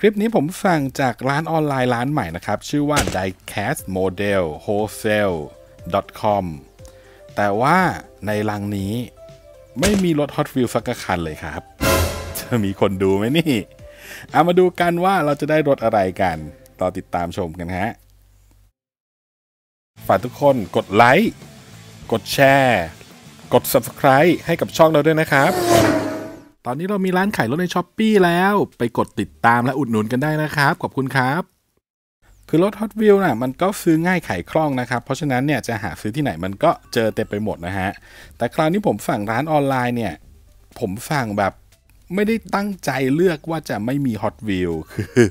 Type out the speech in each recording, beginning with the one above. คลิปนี้ผมสั่งจากร้านออนไลน์ร้านใหม่นะครับชื่อว่า diecastmodel wholesale .com แต่ว่าในลังนี้ไม่มีรถ Hot Wheels สักคันเลยครับจะมีคนดูไหมนี่เอามาดูกันว่าเราจะได้รถอะไรกันต่อติดตามชมกันฮะฝากทุกคนกดไลค์กดแชร์กด Subscribe ให้กับช่องเราด้วยนะครับตอนนี้เรามีร้านขายรถใน Shopee แล้วไปกดติดตามและอุดหนุนกันได้นะครับขอบคุณครับคือรถ Hot Wheels น่ะมันก็ซื้อง่ายขายคล่องนะครับเพราะฉะนั้นเนี่ยจะหาซื้อที่ไหนมันก็เจอเต็มไปหมดนะฮะแต่คราวนี้ผมสั่งร้านออนไลน์เนี่ยผมสั่งแบบไม่ได้ตั้งใจเลือกว่าจะไม่มี Hot Wheels คือ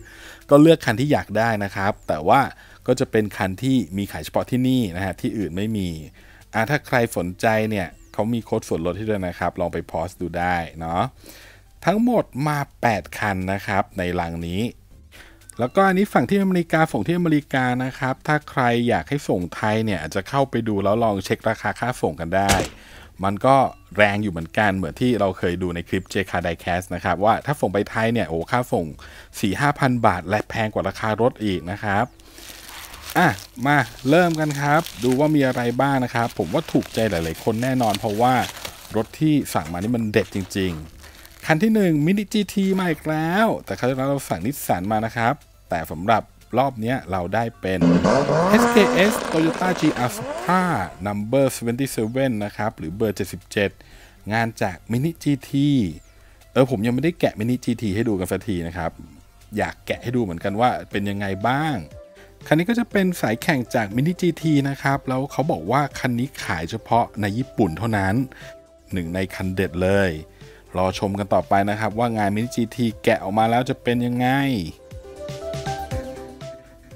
ก็เลือกคันที่อยากได้นะครับแต่ว่าก็จะเป็นคันที่มีขายเฉพาะที่นี่นะฮะที่อื่นไม่มีถ้าใครสนใจเนี่ยเขามีโค้ดส่วนลดให้ด้วยนะครับลองไปโพสต์ดูได้เนาะทั้งหมดมา8คันนะครับในลังนี้แล้วก็อันนี้ฝั่งที่อเมริกาส่งที่อเมริกานะครับถ้าใครอยากให้ส่งไทยเนี่ยอาจจะเข้าไปดูแล้วลองเช็คราคาค่าส่งกันได้มันก็แรงอยู่เหมือนกันเหมือนที่เราเคยดูในคลิป JK Diecast นะครับว่าถ้าส่งไปไทยเนี่ยโอ้ค่าส่ง 4-5,000 บาทและแพงกว่าราคารถอีกนะครับมาเริ่มกันครับดูว่ามีอะไรบ้างนะครับผมว่าถูกใจหลายๆคนแน่นอนเพราะว่ารถที่สั่งมานี่มันเด็ดจริงๆคันที่1 Mini GT มาอีกแล้วแต่คราวที่แล้วเราสั่งนิสสันมานะครับแต่สำหรับรอบนี้เราได้เป็น SKS Toyota G R 5 Number 77นะครับหรือเบอร์77งานจาก Mini GT ผมยังไม่ได้แกะ Mini GT ให้ดูกันสักทีนะครับอยากแกะให้ดูเหมือนกันว่าเป็นยังไงบ้างคันนี้ก็จะเป็นสายแข่งจาก Mini GT นะครับแล้วเขาบอกว่าคันนี้ขายเฉพาะในญี่ปุ่นเท่านั้นหนึ่งในคันเด็ดเลยรอชมกันต่อไปนะครับว่างาน Mini GT แกะออกมาแล้วจะเป็นยังไง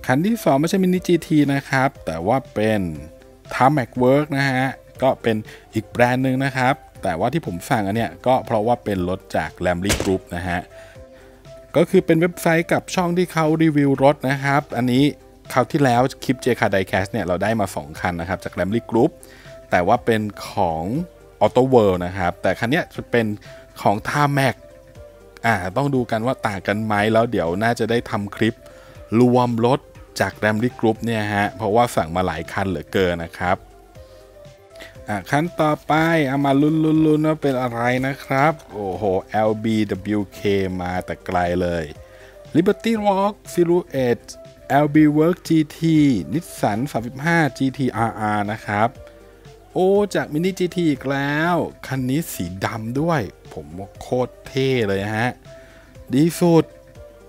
คันที่2ไม่ใช่ Mini GT นะครับแต่ว่าเป็น Tarmac นะฮะก็เป็นอีกแบรนด์หนึ่งนะครับแต่ว่าที่ผมสั่งอันเนี้ยก็เพราะว่าเป็นรถจาก Ramley Group นะฮะก็คือเป็นเว็บไซต์กับช่องที่เขารีวิวรถนะครับอันนี้คราวที่แล้วคลิป JK Diecast เนี่ยเราได้มา2คันนะครับจาก Ramley Group แต่ว่าเป็นของ AutoWorld นะครับแต่คันนี้จะเป็นของ Tarmac ต้องดูกันว่าต่างกันไหมแล้วเดี๋ยวน่าจะได้ทำคลิปรวมรถจาก Ramley Group เนี่ยฮะเพราะว่าสั่งมาหลายคันเหลือเกินนะครับคันต่อไปเอามาลุ้นๆว่าเป็นอะไรนะครับโอ้โห LBWK มาแต่ไกลเลย Liberty Walk Silhouette LB Work GT นิสสัน35 GTRR นะครับจาก Mini GT อีกแล้วคันนี้สีดำด้วยผมว่าโคตรเท่เลยฮะดีสุด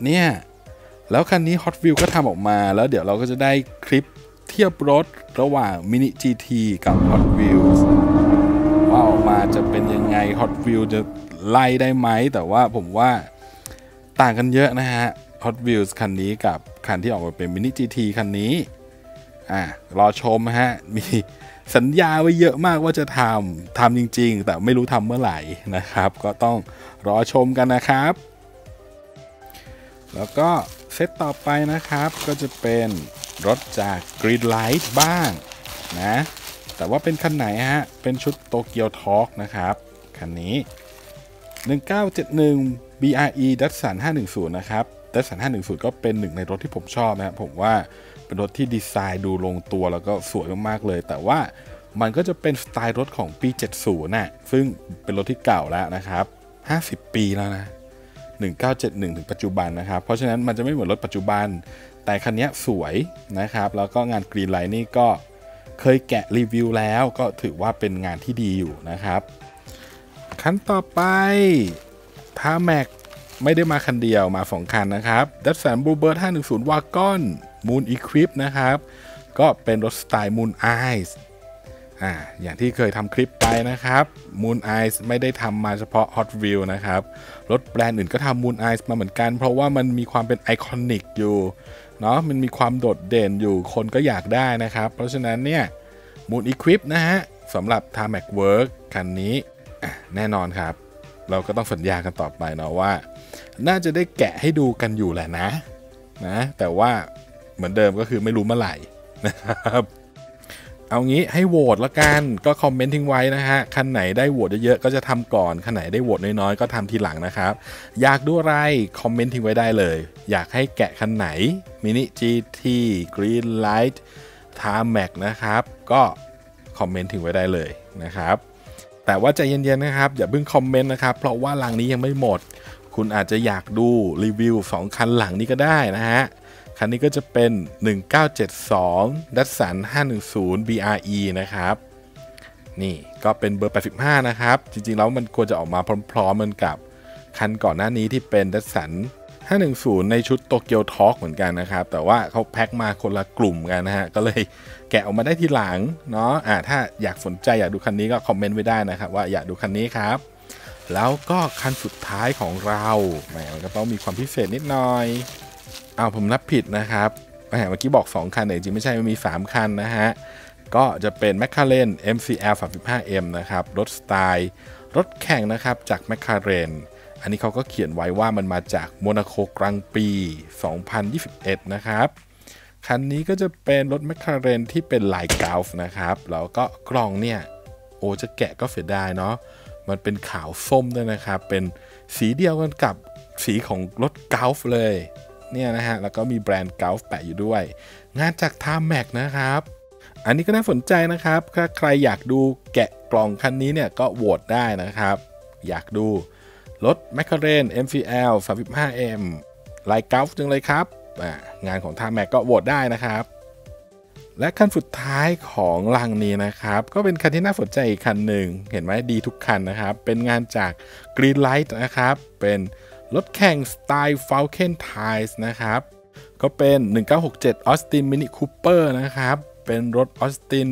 เนี่ยแล้วคันนี้ Hot Wheels ก็ทำออกมาแล้วเดี๋ยวเราก็จะได้คลิปเทียบรถระหว่าง Mini GT กับ Hot Wheels ว่าออกมาจะเป็นยังไง Hot Wheels จะไล่ได้ไหมแต่ว่าผมว่าต่างกันเยอะนะฮะHot Wheels คันนี้กับคันที่ออกมาเป็น Mini GT คันนี้รอชมฮะมีสัญญาไว้เยอะมากว่าจะทำจริงๆแต่ไม่รู้ทำเมื่อไหร่นะครับก็ต้องรอชมกันนะครับแล้วก็เซตต่อไปนะครับก็จะเป็นรถจาก Greenlight บ้างนะแต่ว่าเป็นคันไหนฮะเป็นชุด Tokyo Talk นะครับคันนี้1971 BRE 510นะครับแต่สัน510ก็เป็นหนึ่งในรถที่ผมชอบนะครับผมว่าเป็นรถที่ดีไซน์ดูลงตัวแล้วก็สวยมากๆเลยแต่ว่ามันก็จะเป็นสไตล์รถของปี70น่ะซึ่งเป็นรถที่เก่าแล้วนะครับ50ปีแล้วนะ1971ถึงปัจจุบันนะครับเพราะฉะนั้นมันจะไม่เหมือนรถปัจจุบันแต่คันนี้สวยนะครับแล้วก็งาน Greenlight นี่ก็เคยแกะรีวิวแล้วก็ถือว่าเป็นงานที่ดีอยู่นะครับคันต่อไปTarmacไม่ได้มาคันเดียวมา2คันนะครับดัตสันบูเบิร์ด510วากอนมูนอีควิปนะครับก็เป็นรถสไตล์มูนไอส์อย่างที่เคยทำคลิปไปนะครับมูนไอส์ไม่ได้ทำมาเฉพาะ Hot Wheels นะครับรถแบรนด์อื่นก็ทำมูนไอส์มาเหมือนกันเพราะว่ามันมีความเป็นไอคอนิกอยู่เนาะมันมีความโดดเด่นอยู่คนก็อยากได้นะครับเพราะฉะนั้นเนี่ยมูนอีควิปนะฮะสำหรับ Tarmac Work คันนี้แน่นอนครับเราก็ต้องสัญญากันต่อไปเนาะว่าน่าจะได้แกะให้ดูกันอยู่แหละนะแต่ว่าเหมือนเดิมก็คือไม่รู้เมื่อไหร่นะครับ เอางี้ให้โหวตละกันก็คอมเมนต์ทิ้งไว้นะฮะคันไหนได้โหวตเยอะๆก็จะทำก่อนคันไหนได้โหวตน้อยๆก็ทำทีหลังนะครับอยากดูอะไรคอมเมนต์ทิ้งไว้ได้เลยอยากให้แกะคันไหน Mini GT Greenlight Tarmac นะครับก็คอมเมนต์ทิ้งไว้ได้เลยนะครับแต่ว่าใจเย็นๆนะครับอย่าเพิ่งคอมเมนต์นะครับเพราะว่าหลังนี้ยังไม่หมดคุณอาจจะอยากดูรีวิว2คันหลังนี้ก็ได้นะฮะคันนี้ก็จะเป็น1972 Datsun 510 BRE นะครับนี่ก็เป็นเบอร์85นะครับจริงๆแล้วมันควรจะออกมาพร้อมๆกันกับคันก่อนหน้านี้ที่เป็น Datsun 510ในชุด Tokyo Talk เหมือนกันนะครับแต่ว่าเขาแพ็คมาคนละกลุ่มกันนะฮะก็เลยแกะออกมาได้ทีหลังเนาะถ้าอยากสนใจอยากดูคันนี้ก็คอมเมนต์ไว้ได้นะครับว่าอยากดูคันนี้ครับแล้วก็คันสุดท้ายของเราแหมมันก็ต้องมีความพิเศษนิดหน่อยเอาผมนับผิดนะครับแหมเมื่อกี้บอก2คันแต่จริงไม่ใช่มันมี3คันนะฮะก็จะเป็น McLaren MCL 35M นะครับรถสไตล์รถแข่งนะครับจาก McLaren อันนี้เขาก็เขียนไว้ว่ามันมาจากโมนาโคกลางปี2021นะครับคันนี้ก็จะเป็นรถ McLaren ที่เป็นลายกอล์ฟนะครับแล้วก็กล่องเนี่ยโอ้จะแกะก็เสียดายเนาะมันเป็นขาวส้มด้วยนะครับเป็นสีเดียวกันกับสีของรถกอล์ฟเลยเนี่ยนะฮะแล้วก็มีแบรนด์กอล์ฟแปะอยู่ด้วยงานจาก Tarmac นะครับอันนี้ก็น่าสนใจนะครับถ้าใครอยากดูแกะกล่องคันนี้เนี่ยก็โหวตได้นะครับอยากดูรถ McLaren MCL 35M ลายกอล์ฟจังเลยครับงานของ Tarmac ก็โหวตได้นะครับและคันสุดท้ายของลังนี้นะครับก็เป็นคันที่น่าสนใจอีกคันหนึ่งเห็นไหมดีทุกคันนะครับเป็นงานจาก Greenlight นะครับเป็นรถแข่งสไตล์ Falcon Ties นะครับก็เป็น1967 Austin Mini Cooper นะครับเป็นรถ Austin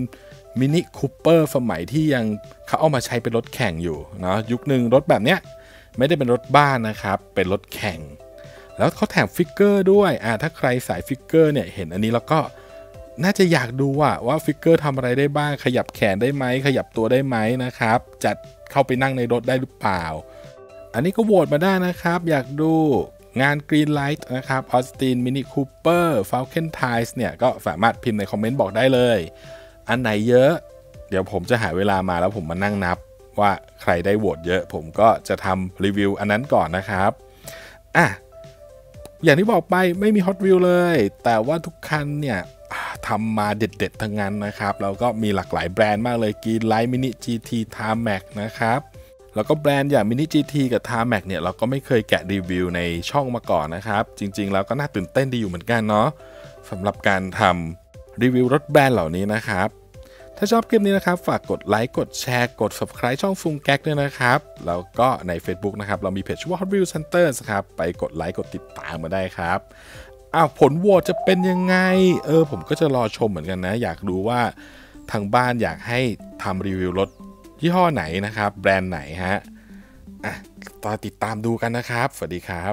Mini Cooper สมัยที่ยังเขาเอามาใช้เป็นรถแข่งอยู่เนาะยุคหนึ่งรถแบบเนี้ยไม่ได้เป็นรถบ้านนะครับเป็นรถแข่งแล้วเขาแถมฟิกเกอร์ด้วยถ้าใครสายฟิกเกอร์เนี่ยเห็นอันนี้แล้วก็น่าจะอยากดูว่าฟิกเกอร์ทำอะไรได้บ้างขยับแขนได้ไหมขยับตัวได้ไหมนะครับจัดเข้าไปนั่งในรถได้หรือเปล่าอันนี้ก็โหวตมาได้นะครับอยากดูงาน Greenlight นะครับ Austin Mini Cooper Falcon Ties เนี่ยก็สามารถพิมพ์ในคอมเมนต์บอกได้เลยอันไหนเยอะเดี๋ยวผมจะหาเวลามาแล้วผมมานั่งนับว่าใครได้โหวตเยอะผมก็จะทำรีวิวอันนั้นก่อนนะครับอย่างที่บอกไปไม่มี Hot Wheels เลยแต่ว่าทุกคันเนี่ยทำมาเด็ดๆทั้งนั้นนะครับแล้วก็มีหลากหลายแบรนด์มากเลย Greenlight Mini GT Tarmac นะครับแล้วก็แบรนด์อย่าง Mini GT กับ Tarmac เนี่ยเราก็ไม่เคยแกะรีวิวในช่องมาก่อนนะครับจริงๆแล้วก็น่าตื่นเต้นดีอยู่เหมือนกันเนาะสำหรับการทำรีวิวรถแบรนด์เหล่านี้นะครับถ้าชอบคลิปนี้นะครับฝากกดไลค์กดแชร์กด Subscribe ช่องฟุงแก๊กด้วยนะครับแล้วก็ใน Facebook นะครับเรามีเพจชื่อว่า Hot Wheels Hunters ครับไปกดไลค์กดติดตามมาได้ครับผลโหวตจะเป็นยังไงผมก็จะรอชมเหมือนกันนะอยากรู้ว่าทางบ้านอยากให้ทำรีวิวรถยี่ห้อไหนนะครับแบรนด์ไหนฮะต่อติดตามดูกันนะครับสวัสดีครับ